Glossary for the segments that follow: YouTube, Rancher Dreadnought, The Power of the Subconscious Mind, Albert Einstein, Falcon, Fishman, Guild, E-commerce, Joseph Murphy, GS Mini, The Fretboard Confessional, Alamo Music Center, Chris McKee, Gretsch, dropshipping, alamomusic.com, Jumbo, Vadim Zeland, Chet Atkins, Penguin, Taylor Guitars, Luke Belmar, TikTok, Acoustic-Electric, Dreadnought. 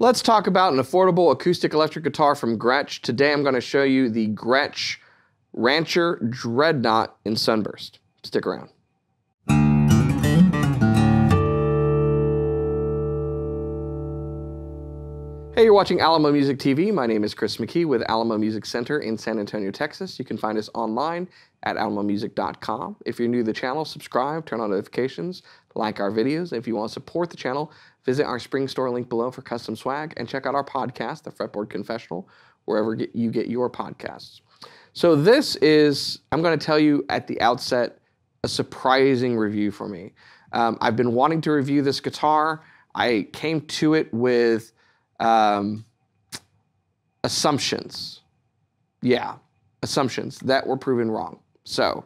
Let's talk about an affordable acoustic electric guitar from Gretsch. Today I'm going to show you the Gretsch Rancher Dreadnought in Sunburst. Stick around. Hey, you're watching Alamo Music TV. My name is Chris McKee with Alamo Music Center in San Antonio, Texas. You can find us online at alamomusic.com. If you're new to the channel, subscribe, turn on notifications, like our videos. And if you want to support the channel, visit our spring store link below for custom swag and check out our podcast, The Fretboard Confessional, wherever you get your podcasts. So this is, I'm going to tell you at the outset, a surprising review for me. I've been wanting to review this guitar. I came to it with assumptions. Yeah, assumptions that were proven wrong. So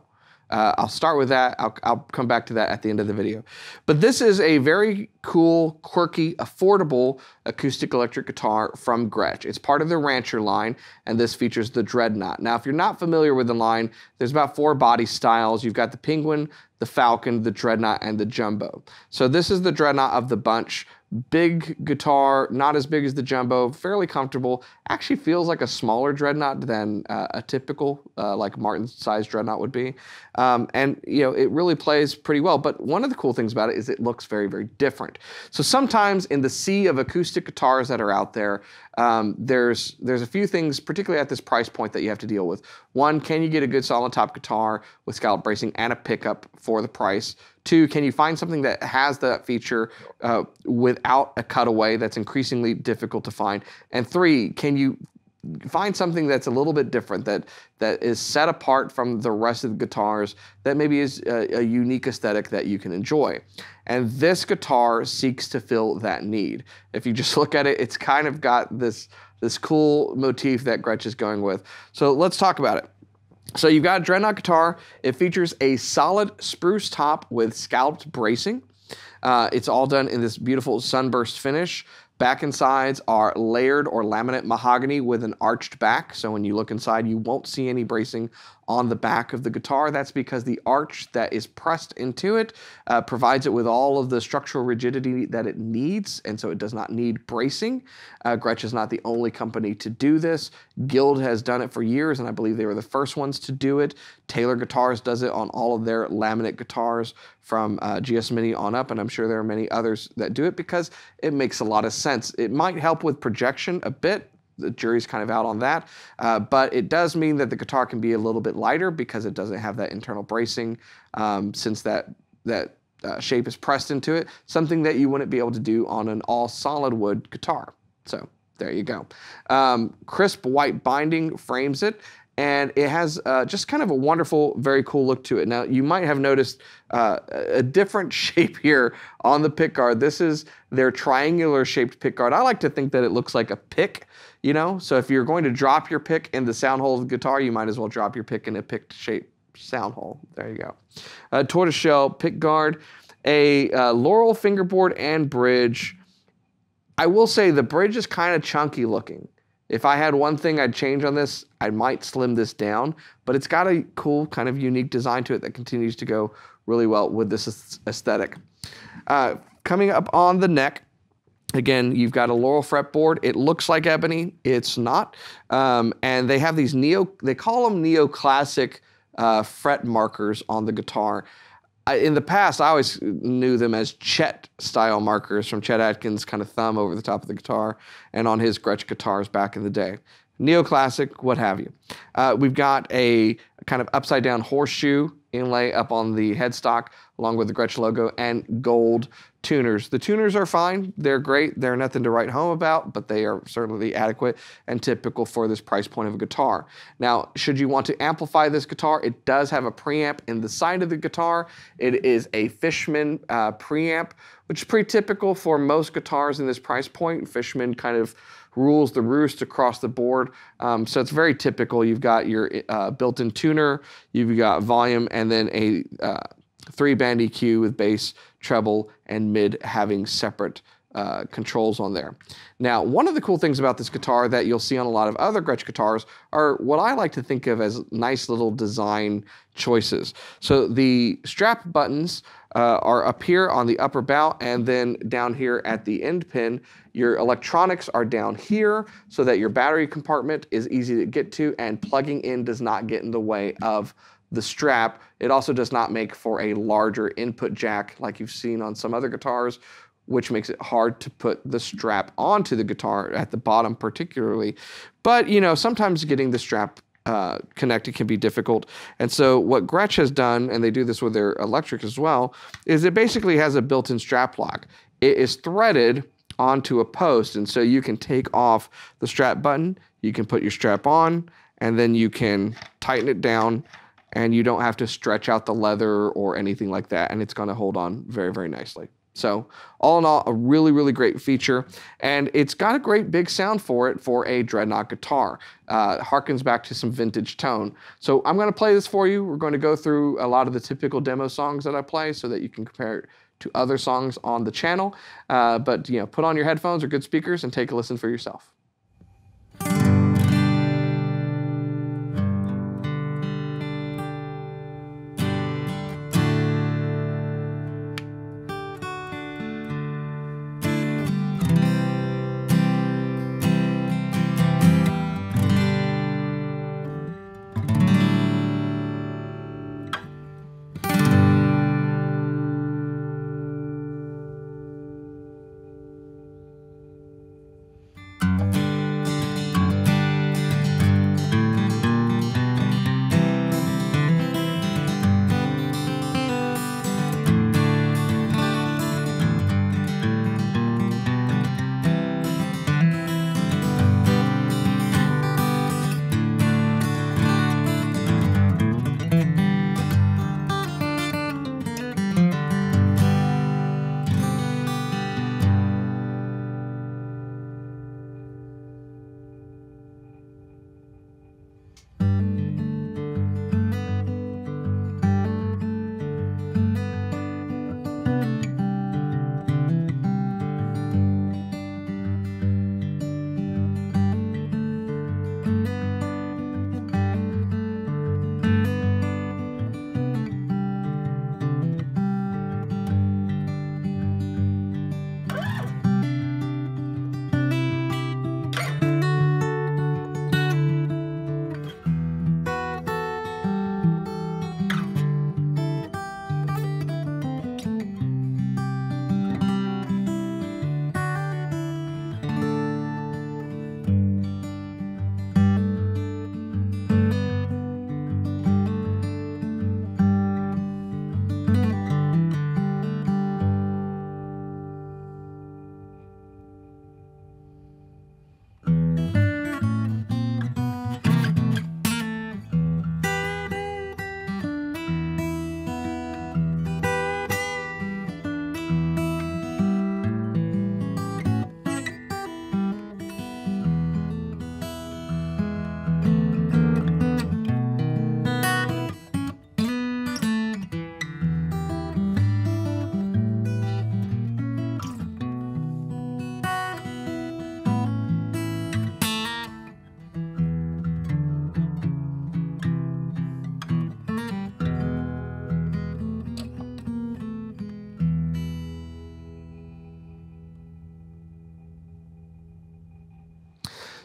I'll start with that. I'll come back to that at the end of the video. But this is a very cool, quirky, affordable acoustic electric guitar from Gretsch. It's part of the Rancher line, and this features the Dreadnought. Now, if you're not familiar with the line, there's about four body styles. You've got the Penguin, the Falcon, the Dreadnought, and the Jumbo. So this is the Dreadnought of the bunch. Big guitar, not as big as the Jumbo, fairly comfortable. Actually feels like a smaller Dreadnought than a typical, like Martin-sized Dreadnought would be. And, you know, it really plays pretty well. But one of the cool things about it is it looks very, very different. So sometimes in the sea of acoustic guitars that are out there, there's a few things, particularly at this price point, that you have to deal with. One, can you get a good solid top guitar with scallop bracing and a pickup for the price? Two, can you find something that has that feature without a cutaway that's increasingly difficult to find? And three, can you find something that's a little bit different, that is set apart from the rest of the guitars, that maybe is a unique aesthetic that you can enjoy? And this guitar seeks to fill that need. If you just look at it, it's kind of got this cool motif that Gretsch is going with. So let's talk about it. So you've got a Dreadnought guitar. It features a solid spruce top with scalloped bracing. It's all done in this beautiful sunburst finish. Back and sides are layered or laminate mahogany with an arched back. So when you look inside, you won't see any bracing on the back of the guitar. That's because the arch that is pressed into it provides it with all of the structural rigidity that it needs, and so it does not need bracing. Gretsch is not the only company to do this. Guild has done it for years, and I believe they were the first ones to do it. Taylor Guitars does it on all of their laminate guitars from GS Mini on up, and I'm sure there are many others that do it because it makes a lot of sense. It might help with projection a bit. The jury's kind of out on that, but it does mean that the guitar can be a little bit lighter because it doesn't have that internal bracing, since that shape is pressed into it, something that you wouldn't be able to do on an all solid wood guitar. So there you go. Crisp white binding frames it, and it has just kind of a wonderful, very cool look to it. Now, you might have noticed a different shape here on the pickguard. This is their triangular-shaped pickguard. I like to think that it looks like a pick, you know? So if you're going to drop your pick in the sound hole of the guitar, you might as well drop your pick in a pick-shaped sound hole. There you go. Tortoiseshell pickguard, a laurel fingerboard and bridge. I will say the bridge is kind of chunky looking. If I had one thing I'd change on this, I might slim this down, but it's got a cool kind of unique design to it that continues to go really well with this aesthetic. Coming up on the neck, again, you've got a laurel fretboard. It looks like ebony, it's not. And they have these they call them neoclassic fret markers on the guitar. In the past, I always knew them as Chet style markers from Chet Atkins' kind of thumb over the top of the guitar and on his Gretsch guitars back in the day. Neoclassic, what have you. We've got a kind of upside down horseshoe inlay up on the headstock along with the Gretsch logo and gold tuners. The tuners are fine. They're great. They're nothing to write home about, but they are certainly adequate and typical for this price point of a guitar. Now, should you want to amplify this guitar, it does have a preamp in the side of the guitar. It is a Fishman preamp, which is pretty typical for most guitars in this price point. Fishman kind of rules the roost across the board. So it's very typical. You've got your built-in tuner, you've got volume, and then a three-band EQ with bass, treble, and mid having separate controls on there. Now, one of the cool things about this guitar that you'll see on a lot of other Gretsch guitars are what I like to think of as nice little design choices. So the strap buttons are up here on the upper bow, and then down here at the end pin. Your electronics are down here so that your battery compartment is easy to get to, and plugging in does not get in the way of the strap. It also does not make for a larger input jack like you've seen on some other guitars, which makes it hard to put the strap onto the guitar at the bottom particularly. But, you know, sometimes getting the strap connected can be difficult. And so what Gretsch has done, and they do this with their electric as well, is it basically has a built-in strap lock. It is threaded onto a post, and so you can take off the strap button, you can put your strap on, and then you can tighten it down, and you don't have to stretch out the leather or anything like that, and it's gonna hold on very, very nicely. So all in all, a really, really great feature. And it's got a great big sound for it for a Dreadnought guitar. Harkens back to some vintage tone. So I'm going to play this for you. We're going to go through a lot of the typical demo songs that I play so that you can compare it to other songs on the channel. But, you know, put on your headphones or good speakers and take a listen for yourself.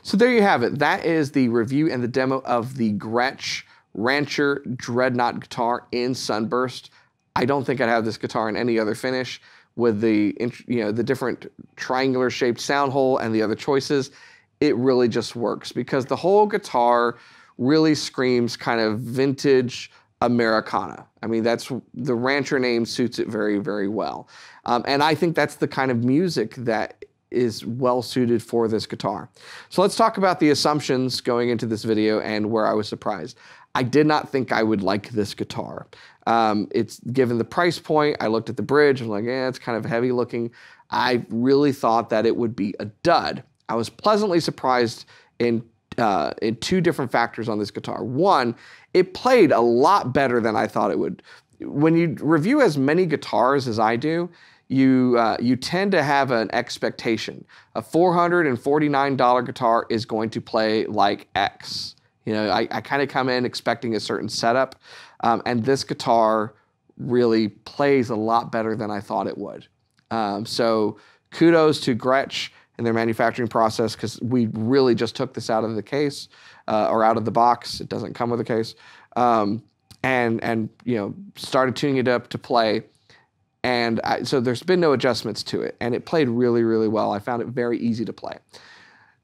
So there you have it. That is the review and the demo of the Gretsch Rancher Dreadnought guitar in Sunburst. I don't think I'd have this guitar in any other finish with the, you know, the different triangular shaped sound hole and the other choices. It really just works because the whole guitar really screams kind of vintage Americana. I mean, that's the Rancher name suits it very, very well. And I think that's the kind of music that is well suited for this guitar. So let's talk about the assumptions going into this video and where I was surprised. I did not think I would like this guitar. It's given the price point, I looked at the bridge, I'm like, yeah, it's kind of heavy looking. I really thought that it would be a dud. I was pleasantly surprised in two different factors on this guitar. One, it played a lot better than I thought it would. When you review as many guitars as I do, you tend to have an expectation. A $449 guitar is going to play like X. You know, I kind of come in expecting a certain setup, and this guitar really plays a lot better than I thought it would. So kudos to Gretsch and their manufacturing process, because we really just took this out of the case or out of the box. It doesn't come with a case. And you know, started tuning it up to play. And so there's been no adjustments to it. And it played really, really well. I found it very easy to play.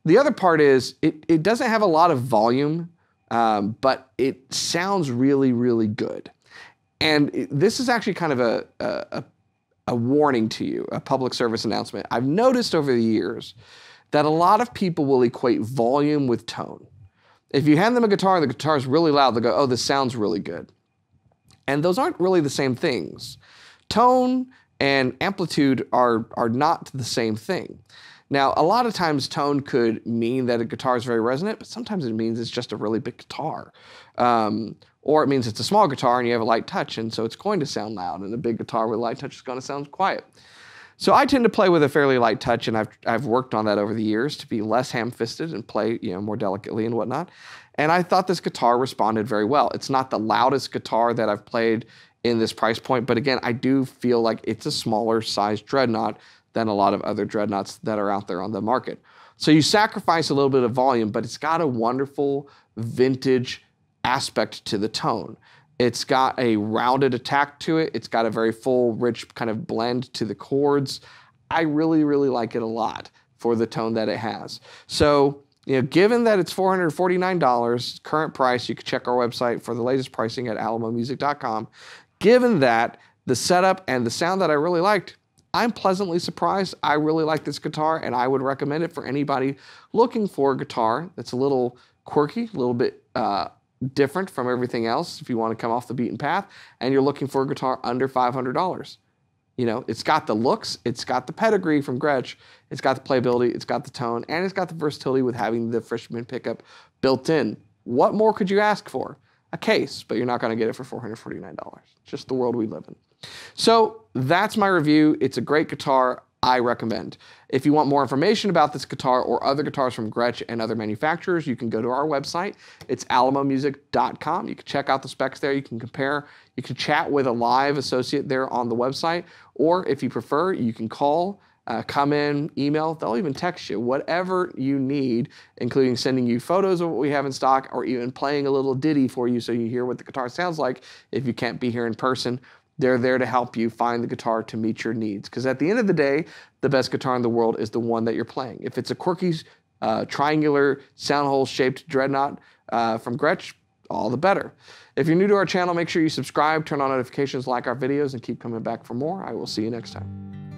The other part is it doesn't have a lot of volume, but it sounds really, really good. And this is actually kind of a warning to you, a public service announcement. I've noticed over the years that a lot of people will equate volume with tone. If you hand them a guitar and the guitar is really loud, they'll go, oh, this sounds really good. And those aren't really the same things. Tone and amplitude are not the same thing. Now, a lot of times tone could mean that a guitar is very resonant, but sometimes it means it's just a really big guitar. Or it means it's a small guitar and you have a light touch, and so it's going to sound loud, and a big guitar with a light touch is going to sound quiet. So I tend to play with a fairly light touch, and I've worked on that over the years to be less ham-fisted and play, you know, more delicately and whatnot. And I thought this guitar responded very well. It's not the loudest guitar that I've played in this price point, but again, I do feel like it's a smaller size Dreadnought than a lot of other Dreadnoughts that are out there on the market. So you sacrifice a little bit of volume, but it's got a wonderful vintage aspect to the tone. It's got a rounded attack to it. It's got a very full, rich kind of blend to the chords. I really, really like it a lot for the tone that it has. So, you know, given that it's $449, current price, you can check our website for the latest pricing at alamomusic.com. Given that, the setup and the sound that I really liked, I'm pleasantly surprised. I really like this guitar, and I would recommend it for anybody looking for a guitar that's a little quirky, a little bit different from everything else. If you want to come off the beaten path and you're looking for a guitar under $500, you know, it's got the looks, it's got the pedigree from Gretsch, it's got the playability, it's got the tone, and it's got the versatility with having the Fishman pickup built in. What more could you ask for? A case, but you're not going to get it for $449. Just the world we live in. So that's my review. It's a great guitar. I recommend. If you want more information about this guitar or other guitars from Gretsch and other manufacturers, you can go to our website. It's alamomusic.com. You can check out the specs there. You can compare. You can chat with a live associate there on the website. Or if you prefer, you can call, come in, email. They'll even text you. Whatever you need, including sending you photos of what we have in stock or even playing a little ditty for you so you hear what the guitar sounds like if you can't be here in person. They're there to help you find the guitar to meet your needs. Because at the end of the day, the best guitar in the world is the one that you're playing. If it's a quirky, triangular, sound hole-shaped Dreadnought from Gretsch, all the better. If you're new to our channel, make sure you subscribe, turn on notifications, like our videos, and keep coming back for more. I will see you next time.